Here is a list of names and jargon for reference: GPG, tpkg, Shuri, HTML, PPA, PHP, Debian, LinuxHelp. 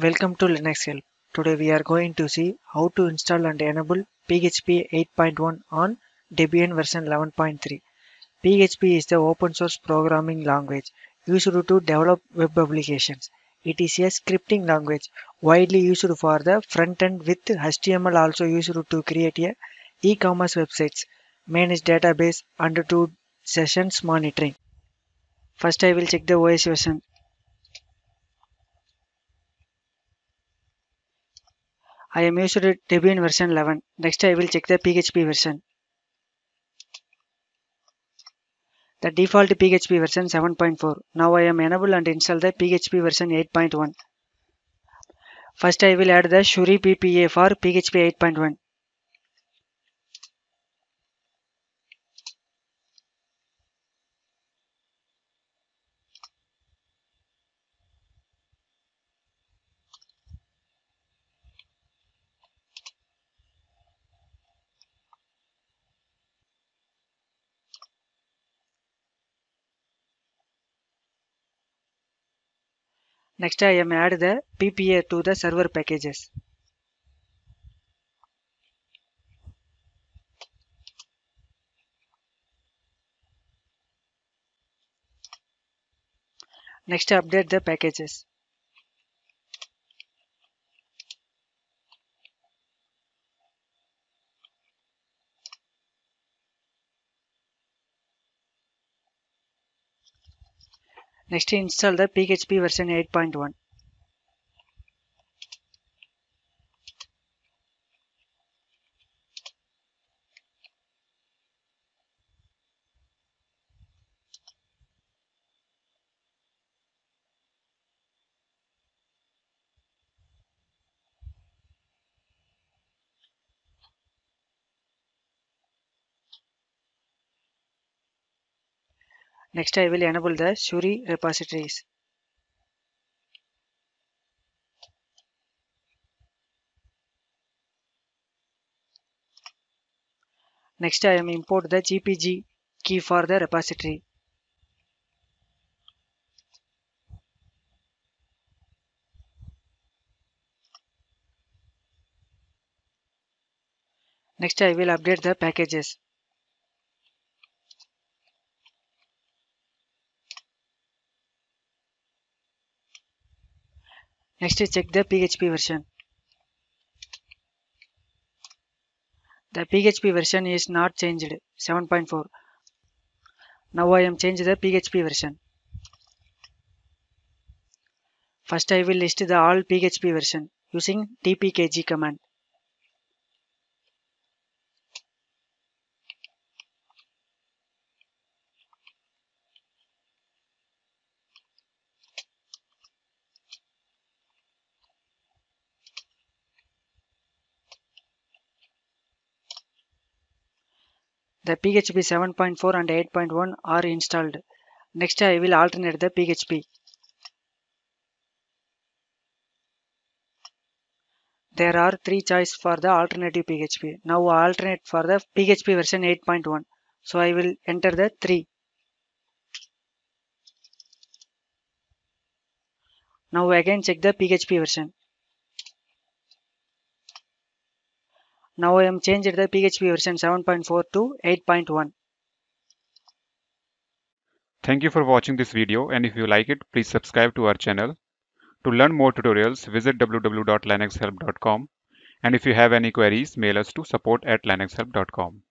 Welcome to LinuxHelp. Today we are going to see how to install and enable PHP 8.1 on Debian version 11.3. PHP is the open source programming language used to develop web applications. It is a scripting language widely used for the front end, with HTML also used to create a e-commerce websites, manage database and to sessions monitoring. First I will check the OS version. I am used to Debian version 11. Next I will check the PHP version. The default PHP version 7.4. Now I am enable and install the PHP version 8.1. First I will add the Shuri PPA for PHP 8.1. Next I am add the PPA to the server packages. Next update the packages. Next install the PHP version 8.1. Next I will enable the Shuri repositories. Next I am import the GPG key for the repository. Next I will update the packages. Next check the PHP version. The PHP version is not changed, 7.4. Now I am changing the PHP version. First I will list the all PHP version using tpkg command. The PHP 7.4 and 8.1 are installed. Next I will alternate the PHP. There are three choices for the alternative PHP. Now alternate for the PHP version 8.1. So I will enter the 3. Now again check the PHP version. Now I am changed the PHP version 7.4 to 8.1. Thank you for watching this video, and if you like it, please subscribe to our channel. To learn more tutorials, visit www.linuxhelp.com, and if you have any queries, mail us to support@linuxhelp.com.